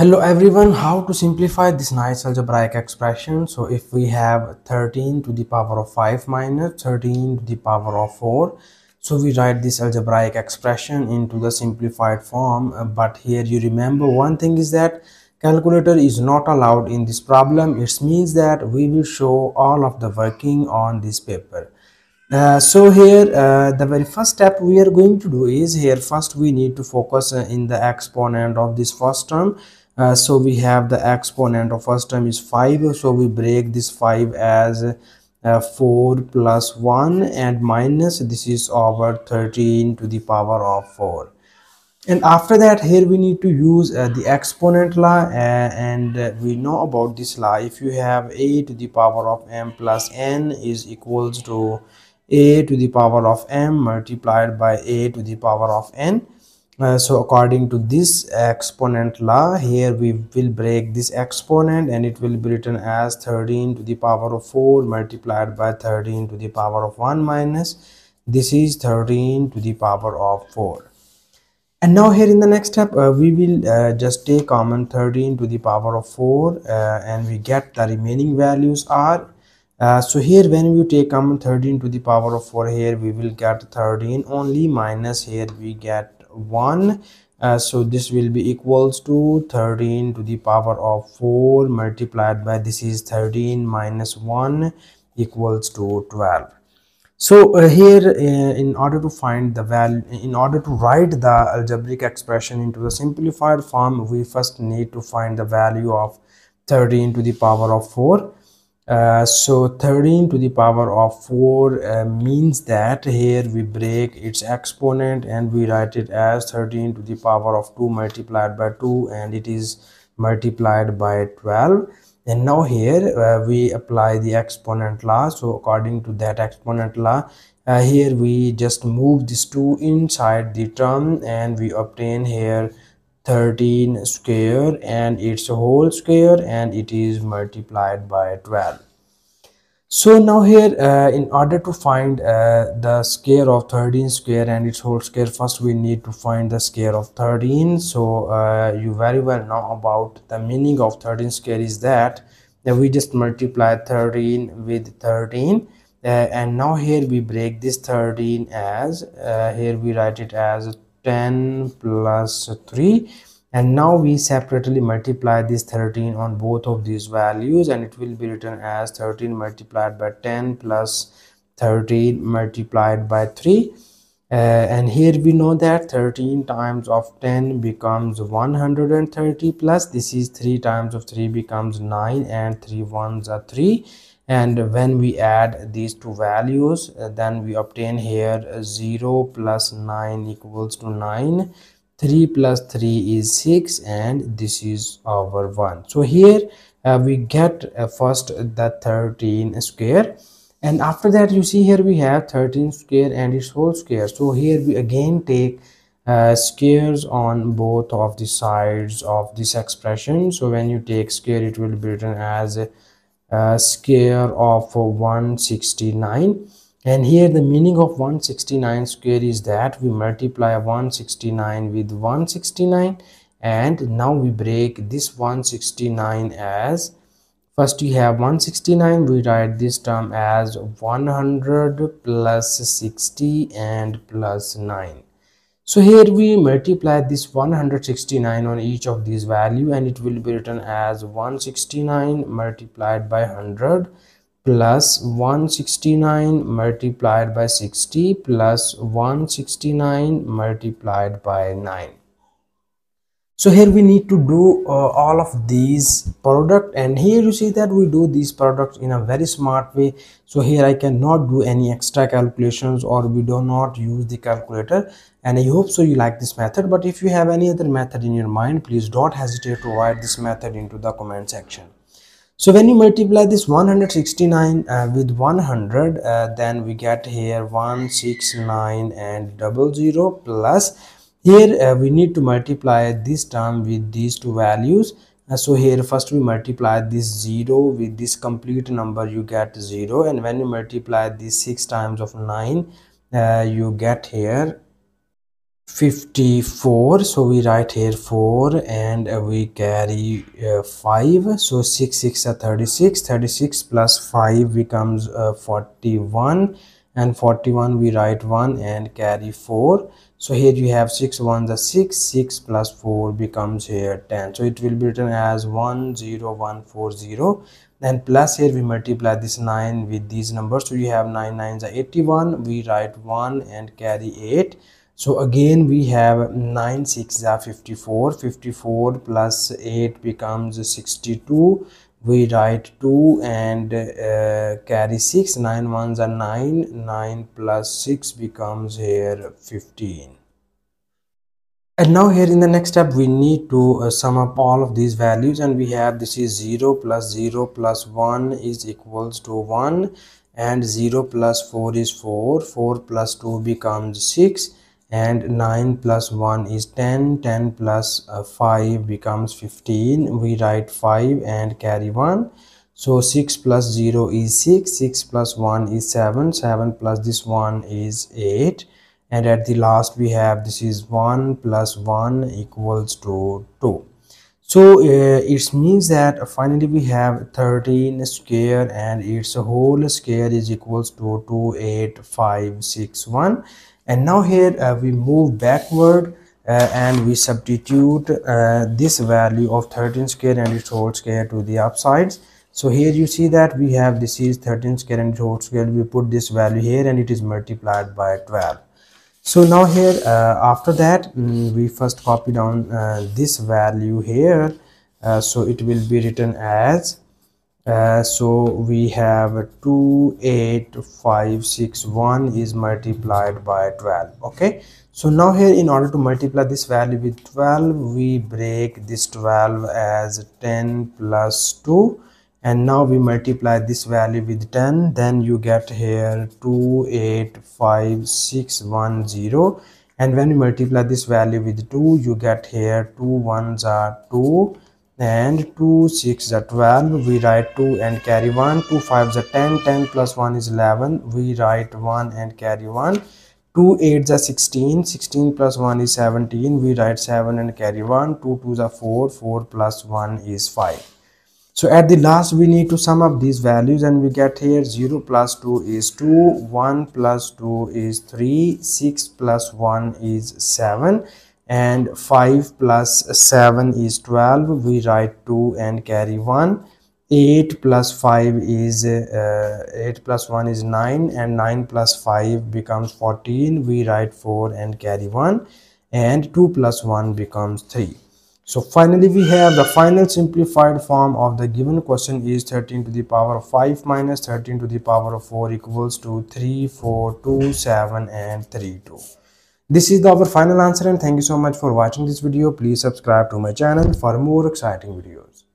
Hello everyone, how to simplify this nice algebraic expression. So if we have 13 to the power of 5 minus 13 to the power of 4, so we write this algebraic expression into the simplified form. But here you remember one thing is that calculator is not allowed in this problem. It means that we will show all of the working on this paper. So here the very first step we are going to do is here first we need to focus in the exponent of this first term. So we have the exponent of first term is 5, so we break this 5 as 4 plus 1 and minus this is over 13 to the power of 4. And after that here we need to use the exponent law, and we know about this law. If you have a to the power of m plus n is equals to a to the power of m multiplied by a to the power of n. So according to this exponent law, here we will break this exponent and it will be written as 13 to the power of 4 multiplied by 13 to the power of 1 minus this is 13 to the power of 4. And now here in the next step we will just take common 13 to the power of 4 and we get the remaining values are. So here when we take common 13 to the power of 4, here we will get 13 only minus here we get 1. So this will be equals to 13 to the power of 4 multiplied by this is 13 minus 1 equals to 12. So here in order to find the value, in order to write the algebraic expression into the simplified form, we first need to find the value of 13 to the power of 4. So 13 to the power of 4 means that here we break its exponent and we write it as 13 to the power of 2 multiplied by 2 and it is multiplied by 12. And now here we apply the exponent law. So according to that exponent law, here we just move this 2 inside the term and we obtain here 13 square and its whole square and it is multiplied by 12. So now here in order to find the square of 13 square and its whole square, first we need to find the square of 13. So you very well know about the meaning of 13 square is that we just multiply 13 with 13. And now here we break this 13 as here we write it as 10 plus 3 and now we separately multiply this 13 on both of these values and it will be written as 13 multiplied by 10 plus 13 multiplied by 3. And here we know that 13 times of 10 becomes 130 plus this is 3 times of 3 becomes 9 and 3 ones are 3. And when we add these two values, then we obtain here 0 plus 9 equals to 9, 3 plus 3 is 6, and this is over 1. So here we get first the 13 square. And after that, you see here we have 13 square and its whole square. So here we again take squares on both of the sides of this expression. So when you take square, it will be written as square of 169, and here the meaning of 169 square is that we multiply 169 with 169 and now we break this 169 as first we have 169, we write this term as 100 plus 60 and plus 9. So here we multiply this 169 on each of these values and it will be written as 169 multiplied by 100 plus 169 multiplied by 60 plus 169 multiplied by 9. So here we need to do all of these product, and here you see that we do these products in a very smart way. So here I cannot do any extra calculations or we do not use the calculator, and I hope so you like this method. But if you have any other method in your mind, please don't hesitate to write this method into the comment section. So when you multiply this 169 with 100, then we get here 169 and 00 plus here we need to multiply this term with these two values. So here first we multiply this 0 with this complete number, you get 0, and when you multiply this 6 times of 9, you get here 54. So we write here 4 and we carry 5. So 6 are 36. 36 plus 5 becomes 41, and 41 we write 1 and carry 4. So here you have 6 ones are 6. 6 plus 4 becomes here 10. So it will be written as 10140. Then plus here we multiply this 9 with these numbers. So you have 9 9s are 81. We write 1 and carry 8. So again we have 9 6s are 54. 54 plus 8 becomes 62. We write 2 and carry 6. 9 1s are 9. 9 plus 6 becomes here 15. And now here in the next step we need to sum up all of these values, and we have this is 0 plus 1 is equals to 1, and 0 plus 4 is 4. 4 plus 2 becomes 6, and 9 plus 1 is 10. 10 plus 5 becomes 15. We write 5 and carry 1. So 6 plus 0 is 6. 6 plus 1 is 7. 7 plus this 1 is 8. And at the last we have this is 1 plus 1 equals to 2. So it means that finally we have 13 square, and its whole square is equals to 28561. And now here we move backward and we substitute this value of 13 square and its whole square to the upsides. So here you see that we have this is 13 square and its whole square. We put this value here and it is multiplied by 12. So now here after that we first copy down this value here, so it will be written as so we have 28561 is multiplied by 12. Okay, so now here in order to multiply this value with 12, we break this 12 as 10 plus 2, and now we multiply this value with 10. Then you get here 285610, and when you multiply this value with 2, you get here 2 1s are 2 and 2 6 are 12. We write 2 and carry 1. 2 5s are 10. 10 plus 1 is 11. We write 1 and carry 1. 2 8s are 16. 16 plus 1 is 17. We write 7 and carry 1. 2 2s are 4. 4 plus 1 is 5. So at the last we need to sum up these values, and we get here 0 plus 2 is 2. 1 plus 2 is 3. 6 plus 1 is 7, and 5 plus 7 is 12. We write 2 and carry 1. 8 plus 5 is 8 plus 1 is 9, and 9 plus 5 becomes 14. We write 4 and carry 1, and 2 plus 1 becomes 3. So finally we have the final simplified form of the given question is 13 to the power of 5 minus 13 to the power of 4 equals to 3, 4, 2, 7 and 3, 2. This is our final answer, and thank you so much for watching this video. Please subscribe to my channel for more exciting videos.